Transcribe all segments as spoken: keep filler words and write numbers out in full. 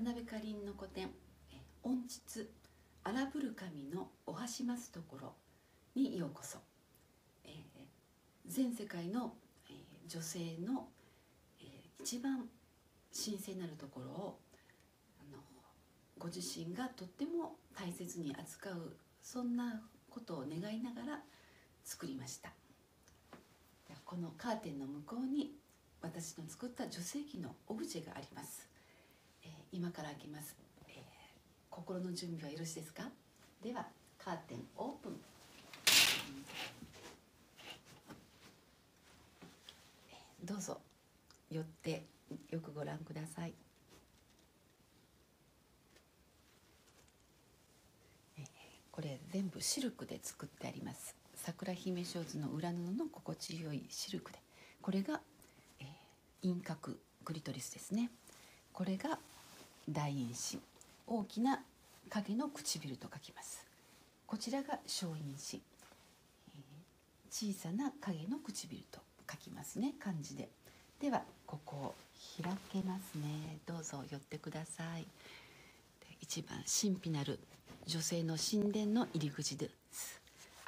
渡辺かりんの古典「音膣荒ぶる神のおはしますところ」にようこそ。えー、全世界の、えー、女性の、えー、一番神聖なるところをあのご自身がとっても大切に扱う、そんなことを願いながら作りました。このカーテンの向こうに私の作った女性器のオブジェがあります。えー、今から開きます。えー、心の準備はよろしいですか？ではカーテンオープン。えー、どうぞ寄ってよくご覧ください。えー、これ全部シルクで作ってあります。桜姫ショーツの裏布の心地よいシルクで、これが、えー、陰核クリトリスですね。これが大陰唇、大きな影の唇と書きます。こちらが小陰唇、えー、小さな影の唇と書きますね、漢字で。ではここを開けますね。どうぞ寄ってください。一番神秘なる女性の神殿の入り口です。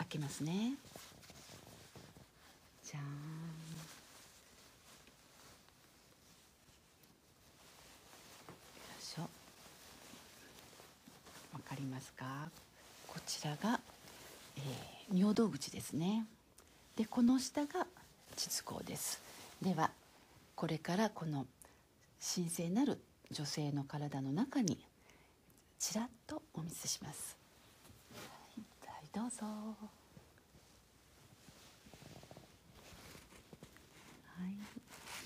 開けますね。じゃーん。よいしょ。わかりますか？こちらが、えー、尿道口ですね。で、この下が膣口です。ではこれからこの神聖なる女性の体の中にちらっとお見せします。どうぞ。はい、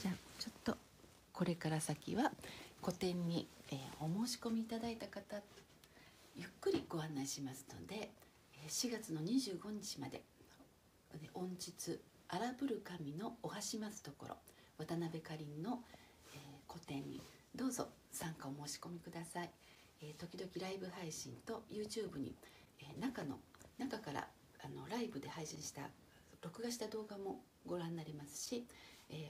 じゃあちょっとこれから先は個展に、えー、お申し込みいただいた方ゆっくりご案内しますので、しがつのにじゅうごにちまで「音膣荒ぶる神のおはしますところ」渡辺かりんの、えー、個展にどうぞ参加お申し込みください。えー、時々ライブ配信と ユーチューブ に、えー、中の中からあのライブで配信した録画した動画もご覧になりますし、えー、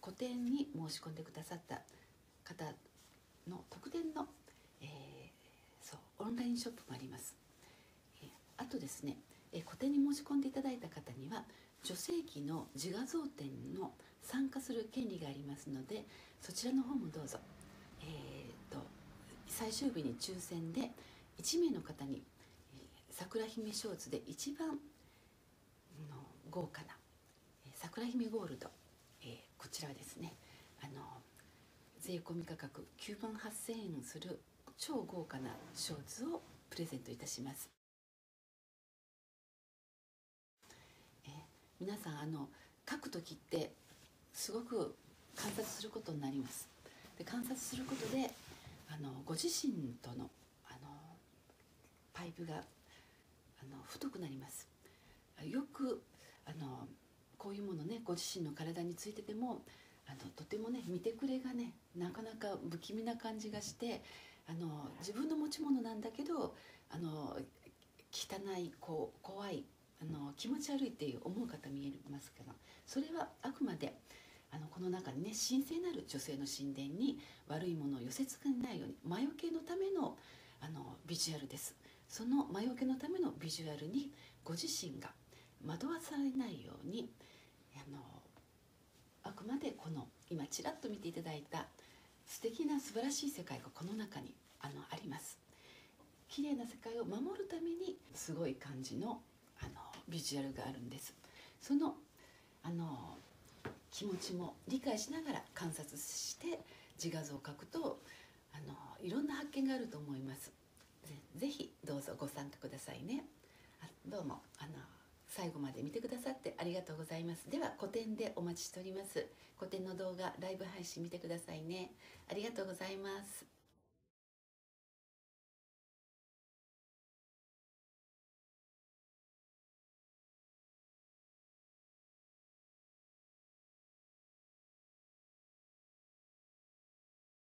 個展に申し込んでくださった方の特典の、えー、そうオンラインショップもあります。えー、あとですね、えー、個展に申し込んでいただいた方には女性器の自画像展の参加する権利がありますので、そちらの方もどうぞ。えー、と最終日に抽選でいちめいの方に桜姫ショーツで一番の豪華な桜姫ゴールド、えー、こちらはですね、あの税込み価格きゅうまんはっせんえんする超豪華なショーツをプレゼントいたします。えー、皆さんあの書く時ってすごく観察することになります。で、観察することであのご自身とのあのパイプが太くなります。よくあのこういうものね、ご自身の体についててもあのとてもね、見てくれがね、なかなか不気味な感じがして、あの自分の持ち物なんだけどあの汚い、こう怖い、あの気持ち悪いっていう思う方見えますけど、それはあくまであのこの中にね、神聖なる女性の神殿に悪いものを寄せつけないように魔除けのためのあのビジュアルです。その魔除けのためのビジュアルにご自身が惑わされないように、あのあくまでこの今ちらっと見ていただいた素敵な素晴らしい世界がこの中に あのあります。綺麗な世界を守るためにすごい感じの、あのビジュアルがあるんです。その、あの気持ちも理解しながら観察して自画像を描くと、あのいろんな発見があると思います。ぜひどうぞご参加くださいね。あ、どうもあの最後まで見てくださってありがとうございます。では個展でお待ちしております。個展の動画、ライブ配信見てくださいね。ありがとうございます。